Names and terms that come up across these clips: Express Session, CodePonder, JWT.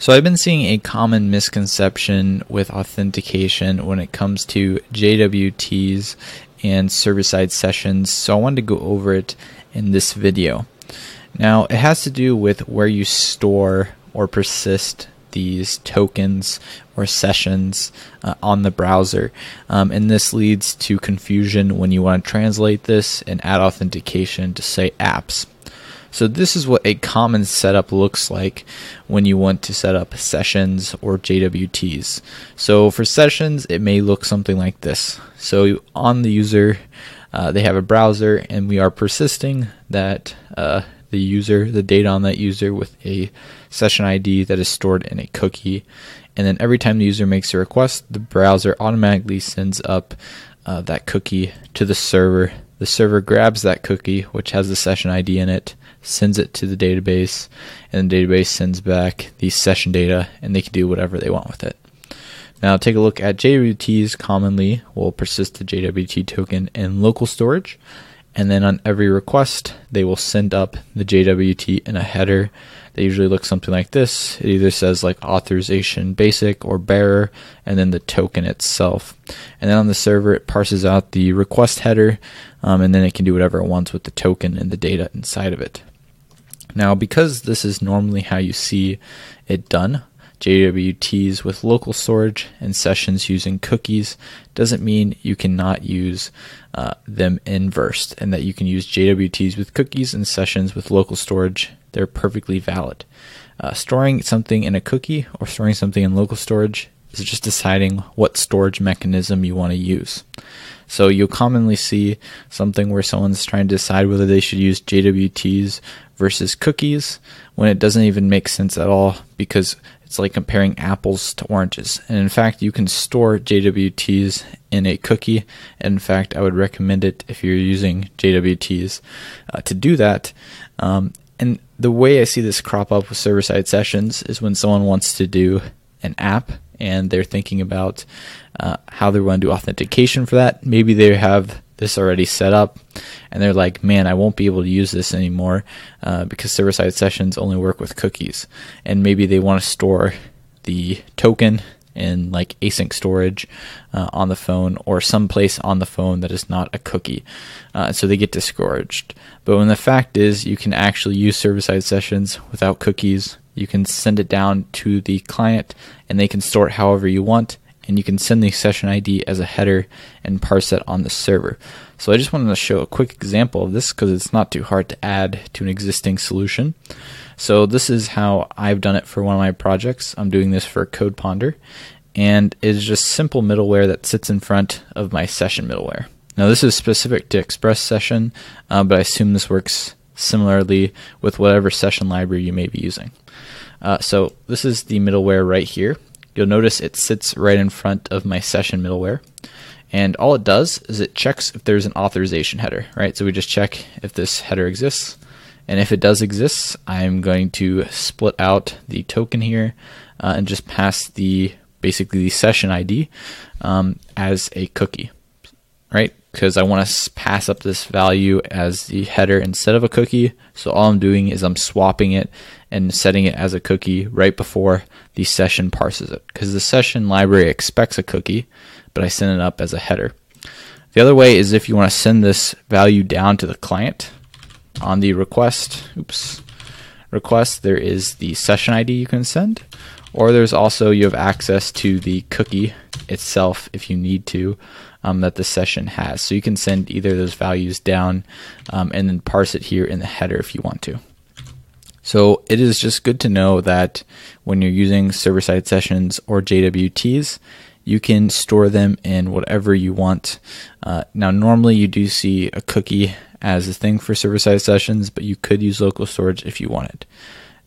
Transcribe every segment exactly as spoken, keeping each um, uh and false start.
So I've been seeing a common misconception with authentication when it comes to J W Ts and server-side sessions, so I wanted to go over it in this video. Now, it has to do with where you store or persist these tokens or sessions uh, on the browser, um, and this leads to confusion when you want to translate this and add authentication to, say, apps. So this is what a common setup looks like when you want to set up sessions or J W Ts. So for sessions, it may look something like this. So on the user, uh, they have a browser, and we are persisting that uh, the user, the data on that user, with a session I D that is stored in a cookie. And then every time the user makes a request, the browser automatically sends up uh, that cookie to the server. The server grabs that cookie, which has the session I D in it, sends it to the database, and the database sends back the session data, and they can do whatever they want with it. Now take a look at J W Ts. Commonly will persist the J W T token in local storage, and then on every request they will send up the J W T in a header that usually looks something like this. It either says like authorization basic or bearer, and then the token itself. And then on the server it parses out the request header, um, and then it can do whatever it wants with the token and the data inside of it. Now, because this is normally how you see it done, J W Ts with local storage and sessions using cookies, doesn't mean you cannot use uh, them inversed, and that you can use J W Ts with cookies and sessions with local storage. They're perfectly valid. Uh, storing something in a cookie or storing something in local storage is just deciding what storage mechanism you want to use. So you'll commonly see something where someone's trying to decide whether they should use J W Ts versus cookies, when it doesn't even make sense at all, because it's like comparing apples to oranges. And in fact, you can store J W Ts in a cookie. And in fact, I would recommend it if you're using J W Ts uh, to do that. Um, and the way I see this crop up with server-side sessions is when someone wants to do an app and they're thinking about uh, how they're going to do authentication for that. Maybe they have this already set up and they're like, man, I won't be able to use this anymore uh, because server-side sessions only work with cookies. And maybe they want to store the token in like async storage uh, on the phone or someplace on the phone that is not a cookie. Uh, so they get discouraged. But when the fact is you can actually use server-side sessions without cookies, you can send it down to the client and they can store it however you want, and you can send the session I D as a header and parse it on the server. So I just wanted to show a quick example of this because it's not too hard to add to an existing solution. So this is how I've done it for one of my projects. I'm doing this for CodePonder, and it's just simple middleware that sits in front of my session middleware. Now this is specific to Express Session, uh, but I assume this works similarly with whatever session library you may be using. Uh, so this is the middleware right here. You'll notice it sits right in front of my session middleware, and all it does is it checks if there's an authorization header, right? So we just check if this header exists, and if it does exist, I'm going to split out the token here uh, and just pass the basically the session I D um, as a cookie, right? Because I want to pass up this value as the header instead of a cookie. So all I'm doing is I'm swapping it and setting it as a cookie right before the session parses it, because the session library expects a cookie, but I send it up as a header. The other way is if you want to send this value down to the client on the request, oops, request, there is the session I D you can send, or there's also, you have access to the cookie itself if you need to, um, that the session has. So you can send either of those values down um, and then parse it here in the header if you want to. So it is just good to know that when you're using server-side sessions or J W Ts, you can store them in whatever you want. Uh, now, normally you do see a cookie as a thing for server-side sessions, but you could use local storage if you wanted.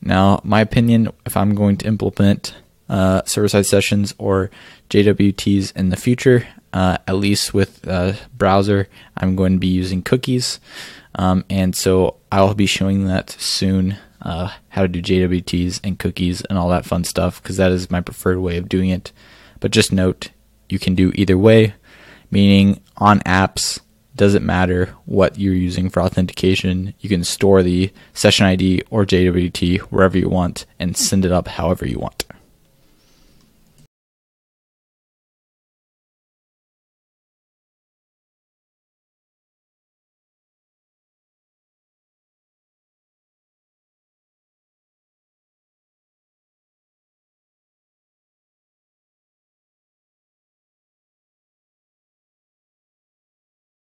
Now, my opinion, if I'm going to implement uh, server-side sessions or J W Ts in the future, uh, at least with uh, browser, I'm going to be using cookies. Um, and so I'll be showing that soon, uh, how to do J W Ts and cookies and all that fun stuff, because that is my preferred way of doing it. But just note, you can do either way, meaning on apps, doesn't matter what you're using for authentication. You can store the session I D or J W T wherever you want and send it up however you want.